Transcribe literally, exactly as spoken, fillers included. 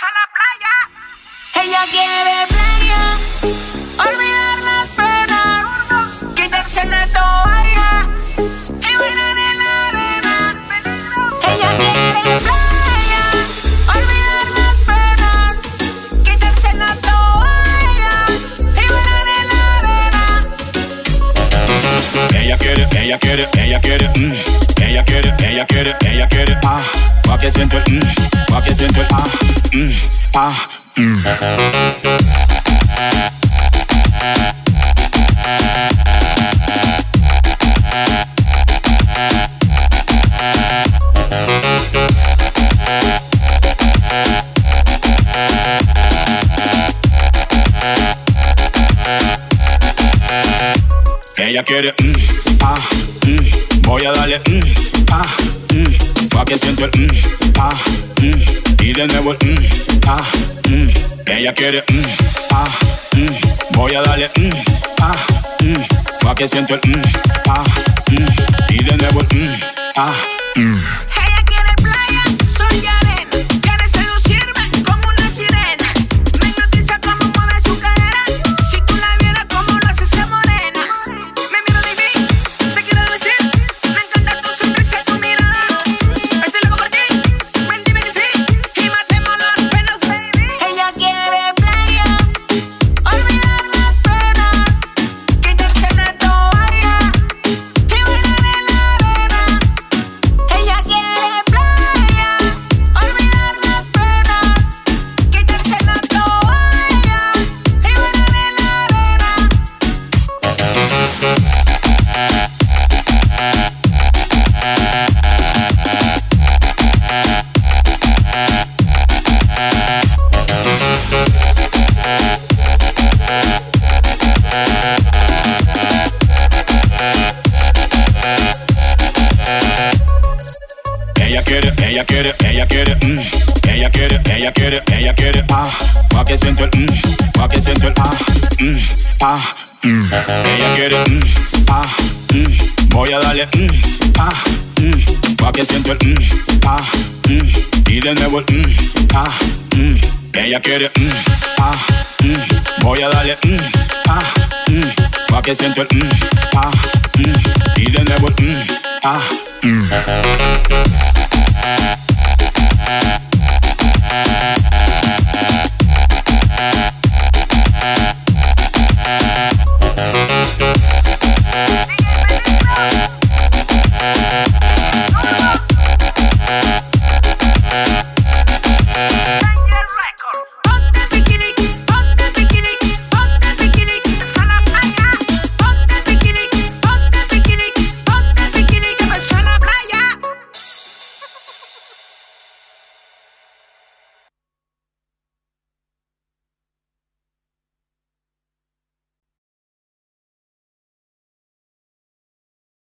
a la playa. Ella quiere playa, olvidar las penas, quitarse la toalla y bailar en la arena. Peligro. Ella quiere playa, olvidar las penas, quitarse la toalla y bailar en la arena. Ella quiere, ella quiere, ella quiere, mm. Ella quiere, ella quiere, ella quiere, ah. Pa' que siento el, mm, pa' que siento el, ah, mm, ah, mm. Ella quiere, mm, ah, mm. Voy a darle, mm, ah, mm. Pa' que siento el, mm, ah, mm, y de nuevo el, mm, ah, mm. Ella quiere, mm, ah, mm. Voy a darle, mm, ah, mm. Pa' que siento el, mm, ah, mm, y de nuevo el, mm, ah, mm. Ella quiere playa, sol y arena, quiere seducirme como una sirena. Me hipnotiza como mueve su cadera, si tú la vieras como lo hace esa morena. Me miro de mí, te quiero vestir, me encanta tu sonrisa, tu mirada. Estoy loco por ti, ven dime que sí, y matemos las penas, baby. Ella quiere playa, olvidar las penas, quitarse la toalla y bailar en la arena. Ella quiere playa, olvidar las penas, quitarse la toalla y bailar en la arena. Ella quiere, ella quiere, ella quiere, mm. Ella quiere, ella quiere, ella quiere, ah. Pa' que siento el, mm, pa' que siento el, ah, mm, ah, mm. Ella quiere, mm, ah, mm. Voy a darle, mm, ah, mm. Pa' que siento el, mm, ah, mm, y de nuevo el, mm, ah, mm. Ella quiere, mm, ah, mm. Voy a darle, mm, ah, mm. Pa' que siento el, mm, ah, mm, y de nuevo el, mm, ah, mm. Uh-huh.